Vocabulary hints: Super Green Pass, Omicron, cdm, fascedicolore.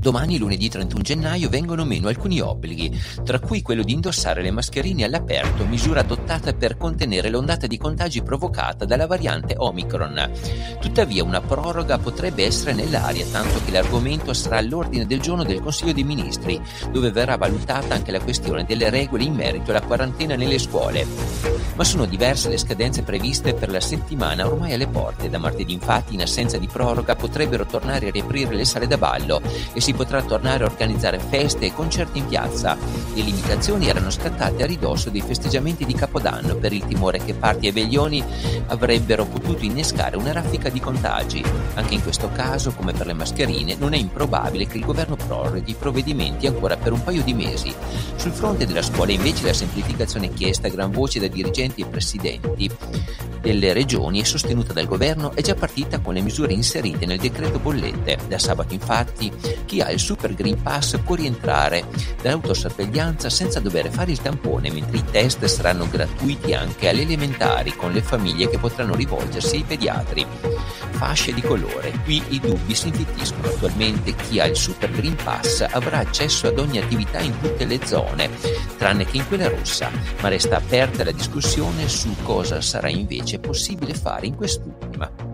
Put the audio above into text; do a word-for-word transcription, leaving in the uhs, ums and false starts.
Domani, lunedì trentuno gennaio, vengono meno alcuni obblighi, tra cui quello di indossare le mascherine all'aperto, misura adottata per contenere l'ondata di contagi provocata dalla variante Omicron. Tuttavia una proroga potrebbe essere nell'aria, tanto che l'argomento sarà all'ordine del giorno del Consiglio dei Ministri, dove verrà valutata anche la questione delle regole in merito alla quarantena nelle scuole. Ma sono diverse le scadenze previste per la settimana ormai alle porte. Da martedì, infatti, in assenza di proroga, potrebbero tornare a riaprire le sale da ballo e si potrà tornare a organizzare feste e concerti in piazza. Le limitazioni erano scattate a ridosso dei festeggiamenti di Capodanno, per il timore che party e veglioni avrebbero potuto innescare una raffica di contagi. Anche in questo caso, come per le mascherine, non è improbabile che il governo proroghi i provvedimenti ancora per un paio di mesi. Sul fronte della scuola, invece, la semplificazione chiesta a gran voce da dirigenti e presidenti delle regioni e sostenuta dal governo è già partita con le misure inserite nel decreto bollette. Da sabato, infatti, chi ha il Super Green Pass può rientrare dall'autosorveglianza senza dover fare il tampone, mentre i test saranno gratuiti anche alle elementari, con le famiglie che potranno rivolgersi ai pediatri. Fasce di colore. Qui i dubbi si infittiscono. Attualmente chi ha il Super Green Pass avrà accesso ad ogni attività in tutte le zone, tranne che in quella rossa, ma resta aperta la discussione su cosa sarà invece possibile fare in quest'ultima.